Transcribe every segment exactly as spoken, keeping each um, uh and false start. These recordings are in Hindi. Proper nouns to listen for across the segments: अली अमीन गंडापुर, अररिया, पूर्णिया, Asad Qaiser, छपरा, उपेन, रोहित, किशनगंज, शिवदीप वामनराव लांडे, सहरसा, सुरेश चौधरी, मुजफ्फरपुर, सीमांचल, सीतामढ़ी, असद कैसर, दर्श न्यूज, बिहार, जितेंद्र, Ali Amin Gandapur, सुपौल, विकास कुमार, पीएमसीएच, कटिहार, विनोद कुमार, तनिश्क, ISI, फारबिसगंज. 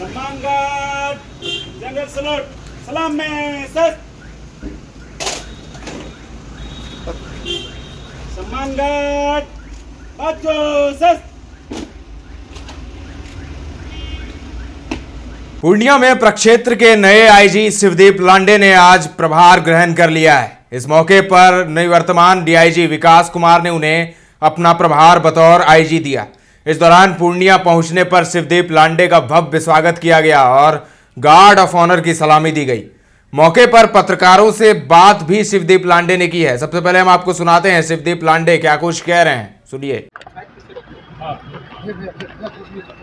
सलमान गार्ड जंगल सलोट सलाम में सर। सलमान गार्ड बच्चो सर। पूर्णिया में प्रक्षेत्र के नए आईजी शिवदीप लांडे ने आज प्रभार ग्रहण कर लिया है। इस मौके पर निवर्तमान डीआईजी विकास कुमार ने उन्हें अपना प्रभार बतौर आईजी दिया। इस दौरान पूर्णिया पहुंचने पर शिवदीप लांडे का भव्य स्वागत किया गया और गार्ड ऑफ ऑनर की सलामी दी गई। मौके पर पत्रकारों से बात भी शिवदीप लांडे ने की है। सबसे पहले हम आपको सुनाते हैं शिवदीप लांडे क्या कुछ कह रहे हैं, सुनिए।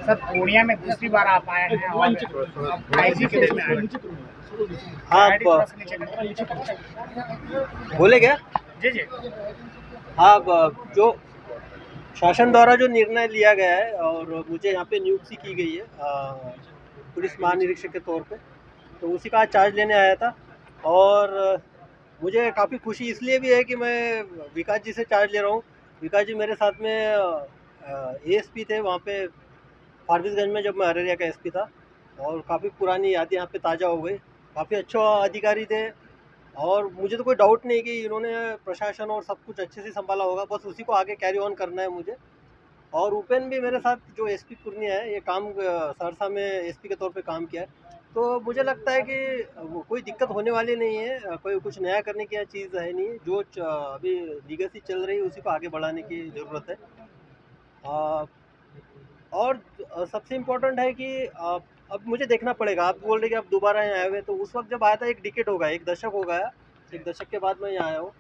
सर, पूर्णिया में दूसरी बार आप आए हैं और आईजी के रूप में आए हैं। आप बोले क्या? जी जी। आप जो शासन द्वारा जो निर्णय लिया गया है और मुझे यहाँ पे नियुक्ति की गई है पुलिस महानिरीक्षक के तौर पे, तो उसी का चार्ज लेने आया था। और मुझे काफ़ी खुशी इसलिए भी है कि मैं विकास जी से चार्ज ले रहा हूँ। विकास जी मेरे साथ में एएसपी थे वहाँ पे फारबिसगंज में, जब मैं अररिया का एसपी था, और काफ़ी पुरानी यादें यहाँ पे ताज़ा हो गई। काफ़ी अच्छे अधिकारी थे और मुझे तो कोई डाउट नहीं कि इन्होंने प्रशासन और सब कुछ अच्छे से संभाला होगा। बस उसी को आगे कैरी ऑन करना है मुझे। और उपेन भी मेरे साथ जो एसपी पूर्णिया है, ये काम सहरसा में एसपी के तौर पर काम किया है, तो मुझे लगता है कि कोई दिक्कत होने वाली नहीं है। कोई कुछ नया करने की चीज़ है नहीं। जो अभी लीगेसी चल रही है उसी को आगे बढ़ाने की ज़रूरत है। आ, और सबसे इम्पोर्टेंट है कि आ, अब मुझे देखना पड़ेगा। आप बोल रहे कि आप दोबारा यहाँ आए हुए, तो उस वक्त जब आया था एक डिकेट होगा, एक दशक हो गया। एक दशक के बाद मैं यहाँ आया हूँ,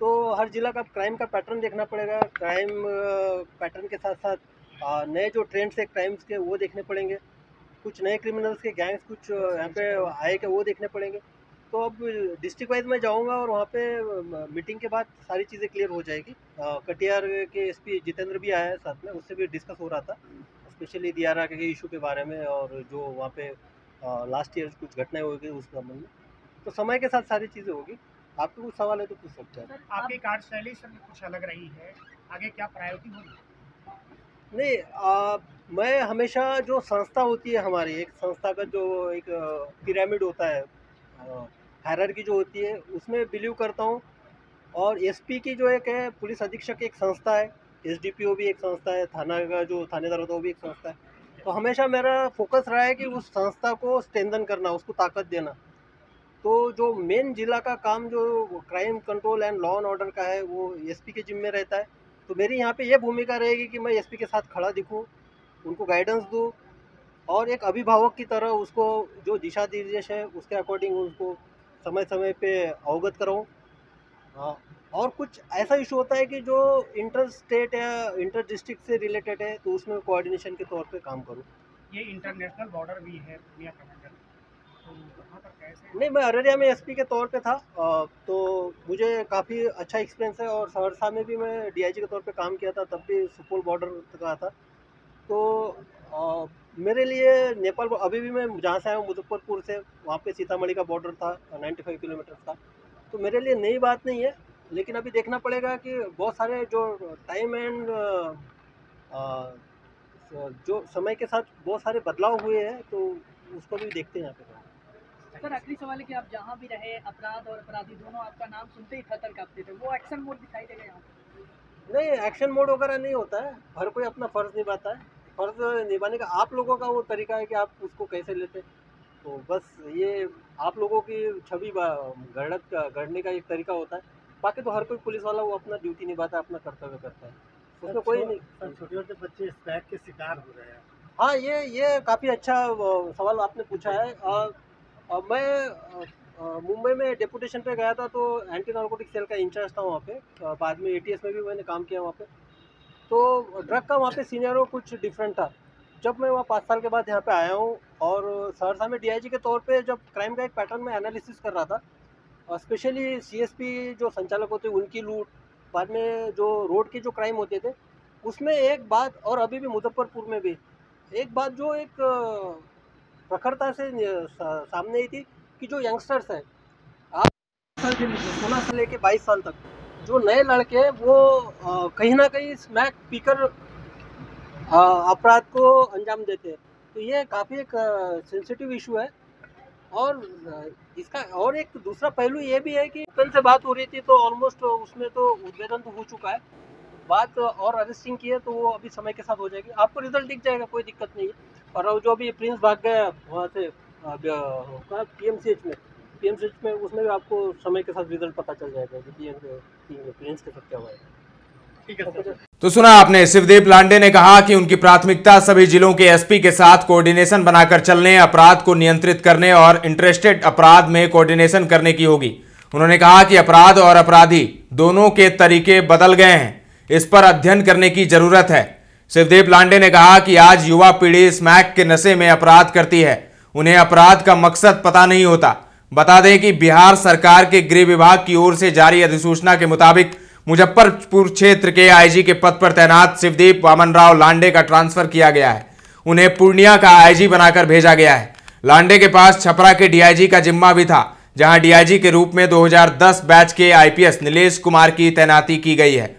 तो हर जिला का क्राइम का पैटर्न देखना पड़ेगा। क्राइम पैटर्न के साथ साथ नए जो ट्रेंड्स है क्राइम्स के, वो देखने पड़ेंगे। कुछ नए क्रिमिनल्स के गैंग्स कुछ यहाँ पे आए के, वो देखने पड़ेंगे। तो अब डिस्ट्रिक्ट वाइज मैं जाऊँगा और वहाँ पे मीटिंग के बाद सारी चीज़ें क्लियर हो जाएगी। कटिहार के एसपी जितेंद्र भी आया है साथ में, उससे भी डिस्कस हो रहा था, स्पेशली दियारा के इशू के बारे में और जो वहाँ पे लास्ट ईयर कुछ घटनाएं हो गई उस संबंध में। तो समय के साथ सारी चीज़ें होगी। आपके कुछ सवाल है तो पूछ सकते हैं। आपकी कार्यशैली सर कुछ अलग रही है, आगे क्या प्रायोरिटी होगी? नहीं, आ, मैं हमेशा जो संस्था होती है हमारी, एक संस्था का जो एक पिरामिड होता है, हायरार्की जो होती है, उसमें बिलीव करता हूँ। और एसपी की जो एक है, पुलिस अधीक्षक एक संस्था है, एसडीपीओ भी एक संस्था है, थाना का जो थानेदार होता है वो भी एक संस्था है। तो हमेशा मेरा फोकस रहा है कि उस संस्था को स्ट्रेंथन करना, उसको ताकत देना। तो जो मेन जिला का काम जो crime control and law and order का है, वो एसपी के जिम्मे रहता है। तो मेरी यहाँ पे ये भूमिका रहेगी कि मैं एसपी के साथ खड़ा दिखूँ, उनको गाइडेंस दूँ और एक अभिभावक की तरह उसको जो दिशा निर्देश है उसके अकॉर्डिंग उसको समय समय पे अवगत कराऊँ। और कुछ ऐसा इशू होता है कि जो इंटर स्टेट या इंटर डिस्ट्रिक्ट से रिलेटेड है, तो उसमें कोऑर्डिनेशन के तौर पे काम करूँ। ये इंटरनेशनल बॉर्डर भी है पूर्णिया का, तो वहाँ पर कैसे? नहीं, मैं अररिया में एसपी के तौर पे था, तो मुझे काफ़ी अच्छा एक्सपीरियंस है। और सहरसा में भी मैं डीआईजी के तौर पर काम किया था, तब भी सुपौल बॉर्डर का था। तो आ, मेरे लिए नेपाल, अभी भी मैं जहाँ से आया हूँ मुजफ्फरपुर से, वहाँ पे सीतामढ़ी का बॉर्डर था, पचानवे किलोमीटर था। तो मेरे लिए नई बात नहीं है, लेकिन अभी देखना पड़ेगा कि बहुत सारे जो टाइम एंड जो समय के साथ बहुत सारे बदलाव हुए हैं, तो उसको भी देखते हैं यहाँ पे। सर, आखिरी सवाल है कि आप जहाँ भी रहे, अपराध और अपराधी दोनों आपका नाम सुनते ही खतर कांपते थे, वो एक्शन मोड दिखाई देगा यहाँ? नहीं, एक्शन मोड वगैरह नहीं होता है। हर कोई अपना फर्ज निभाता है। फर्ज निभाने का आप लोगों का वो तरीका है कि आप उसको कैसे लेते, तो बस ये आप लोगों की छवि गढ़त का गढ़ने का एक तरीका होता है। बाकी तो हर कोई पुलिस वाला वो अपना ड्यूटी निभाता है, अपना कर्तव्य करता है, उसमें कोई नहीं। छोटे छोटे बच्चे स्टैग के शिकार हो रहे हैं। हाँ, ये ये काफ़ी अच्छा सवाल आपने पूछा है। आ, आ, मैं मुंबई में डेपुटेशन पर गया था, तो एंटी नार्कोटिक सेल का इंचार्ज था वहाँ पर। बाद में ए टी एस में भी मैंने काम किया वहाँ पर। तो ड्रग का वहाँ पे सीनियरो कुछ डिफरेंट था। जब मैं वहाँ पाँच साल के बाद यहाँ पे आया हूँ और सहरसा में डीआईजी के तौर पे जब क्राइम का एक पैटर्न में एनालिसिस कर रहा था, और स्पेशली सीएसपी जो संचालक होते उनकी लूट, बाद में जो रोड के जो क्राइम होते थे, उसमें एक बात, और अभी भी मुजफ्फरपुर में भी एक बात जो एक प्रखरता से सामने आई थी कि जो यंगस्टर्स हैं, आप सोलह से लेकर बाईस साल तक जो नए लड़के हैं, वो कहीं ना कहीं स्मैक पीकर अपराध को अंजाम देते हैं। तो ये काफ़ी एक सेंसिटिव इशू है। और इसका और एक दूसरा पहलू ये भी है कि उपेन से बात हो रही थी तो ऑलमोस्ट उसमें तो उद्भेदन तो हो चुका है, बात और अरेस्टिंग की है तो वो अभी समय के साथ हो जाएगी, आपको रिजल्ट दिख जाएगा, कोई दिक्कत नहीं है। और जो भी प्रिंस भाग गया वहाँ से पीएमसीएच में पीएमसीएच में उसमें भी आपको समय के साथ रिजल्ट पता चल जाएगा प्रिंस के साथ क्या हुआ है। तो सुना आपने, शिवदीप लांडे ने कहा कि उनकी प्राथमिकता सभी जिलों के एसपी के साथ कोऑर्डिनेशन बनाकर चलने, अपराध को नियंत्रित करने और इंटरेस्टेड अपराध में कोऑर्डिनेशन करने की होगी। उन्होंने कहा कि अपराध और अपराधी दोनों के तरीके बदल गए हैं, इस पर अध्ययन करने की जरूरत है। शिवदीप लांडे ने कहा कि आज युवा पीढ़ी स्मैक के नशे में अपराध करती है, उन्हें अपराध का मकसद पता नहीं होता। बता दें कि बिहार सरकार के गृह विभाग की ओर से जारी अधिसूचना के मुताबिक मुजफ्फरपुर क्षेत्र के आईजी के पद पर तैनात शिवदीप वामनराव लांडे का ट्रांसफर किया गया है, उन्हें पूर्णिया का आईजी बनाकर भेजा गया है। लांडे के पास छपरा के डीआईजी का जिम्मा भी था, जहां डीआईजी के रूप में दो हज़ार दस बैच के आईपीएस नीलेश कुमार की तैनाती की गई है।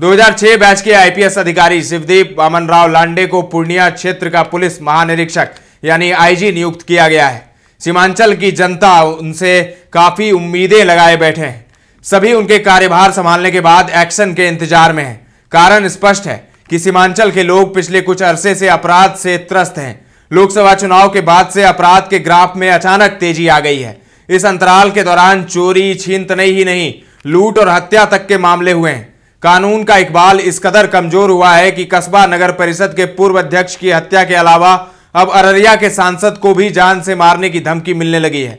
दो हज़ार छह बैच के आईपीएस अधिकारी शिवदीप वामनराव लांडे को पूर्णिया क्षेत्र का पुलिस महानिरीक्षक यानी आईजी नियुक्त किया गया है। सीमांचल की जनता उनसे काफी उम्मीदें लगाए बैठे हैं, सभी उनके कार्यभार संभालने के बाद एक्शन के इंतजार में हैं। कारण स्पष्ट है कि सीमांचल के लोग पिछले कुछ अरसे से अपराध से त्रस्त हैं। लोकसभा चुनाव के बाद से अपराध के ग्राफ में अचानक तेजी आ गई है। इस अंतराल के दौरान चोरी छीनतने ही नहीं, लूट और हत्या तक के मामले हुए हैं। कानून का इकबाल इस कदर कमजोर हुआ है कि कस्बा नगर परिषद के पूर्व अध्यक्ष की हत्या के अलावा अब अररिया के सांसद को भी जान से मारने की धमकी मिलने लगी है।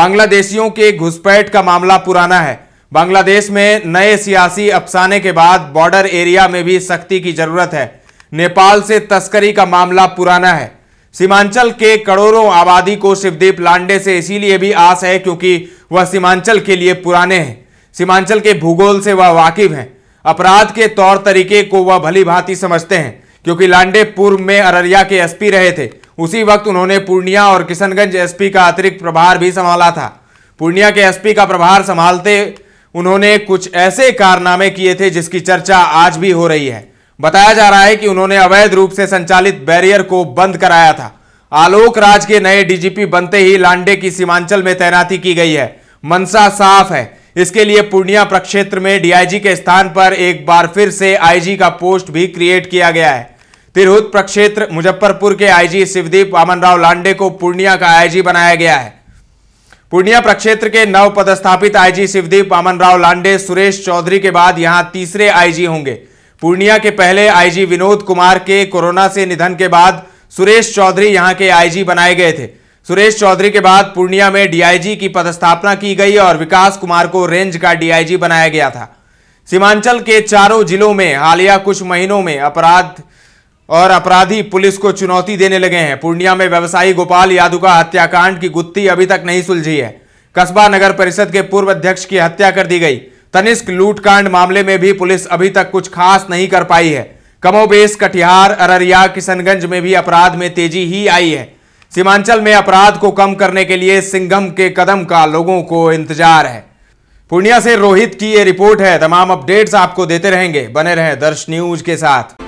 बांग्लादेशियों के घुसपैठ का मामला पुराना है। बांग्लादेश में नए सियासी अफसाने के बाद बॉर्डर एरिया में भी सख्ती की जरूरत है। नेपाल से तस्करी का मामला पुराना है। सीमांचल के करोड़ों आबादी को शिवदीप लांडे से इसीलिए भी आस है क्योंकि वह सीमांचल के लिए पुराने हैं, सीमांचल के भूगोल से वह वाकिफ हैं। अपराध के तौर तरीके को वह भली भांति समझते हैं क्योंकि लांडे पूर्व में अररिया के एसपी रहे थे। उसी वक्त उन्होंने पूर्णिया और किशनगंज एसपी का अतिरिक्त प्रभार भी संभाला था। पूर्णिया के एसपी का प्रभार संभालते उन्होंने कुछ ऐसे कारनामे किए थे जिसकी चर्चा आज भी हो रही है। बताया जा रहा है कि उन्होंने अवैध रूप से संचालित बैरियर को बंद कराया था। आलोक राज के नए डीजीपी बनते ही लांडे की सीमांचल में तैनाती की गई है। मनसा साफ है, इसके लिए पूर्णिया प्रक्षेत्र में डीआईजी के स्थान पर एक बार फिर से आईजी का पोस्ट भी क्रिएट किया गया है। तिरहुत प्रक्षेत्र मुजफ्फरपुर के आईजी शिवदीप वामनराव लांडे को पूर्णिया का आईजी बनाया गया है। पूर्णिया प्रक्षेत्र के नव पदस्थापित आईजी शिवदीप वामनराव लांडे सुरेश चौधरी के बाद यहां तीसरे आईजी होंगे। पूर्णिया के पहले आईजी विनोद कुमार के कोरोना से निधन के बाद सुरेश चौधरी यहां के आईजी बनाए गए थे। सुरेश चौधरी के बाद पूर्णिया में डीआईजी की पदस्थापना की गई और विकास कुमार को रेंज का डीआईजी बनाया गया था। सीमांचल के चारों जिलों में हालिया कुछ महीनों में अपराध और अपराधी पुलिस को चुनौती देने लगे हैं। पूर्णिया में व्यवसायी गोपाल यादव का हत्याकांड की गुत्थी अभी तक नहीं सुलझी है। कस्बा नगर परिषद के पूर्व अध्यक्ष की हत्या कर दी गई। तनिश्क लूटकांड मामले में भी पुलिस अभी तक कुछ खास नहीं कर पाई है। कमोबेश कटिहार, अररिया, किशनगंज में भी अपराध में तेजी ही आई है। सीमांचल में अपराध को कम करने के लिए सिंघम के कदम का लोगों को इंतजार है। पूर्णिया से रोहित की ये रिपोर्ट है। तमाम अपडेट्स आपको देते रहेंगे, बने रहें दर्श न्यूज के साथ।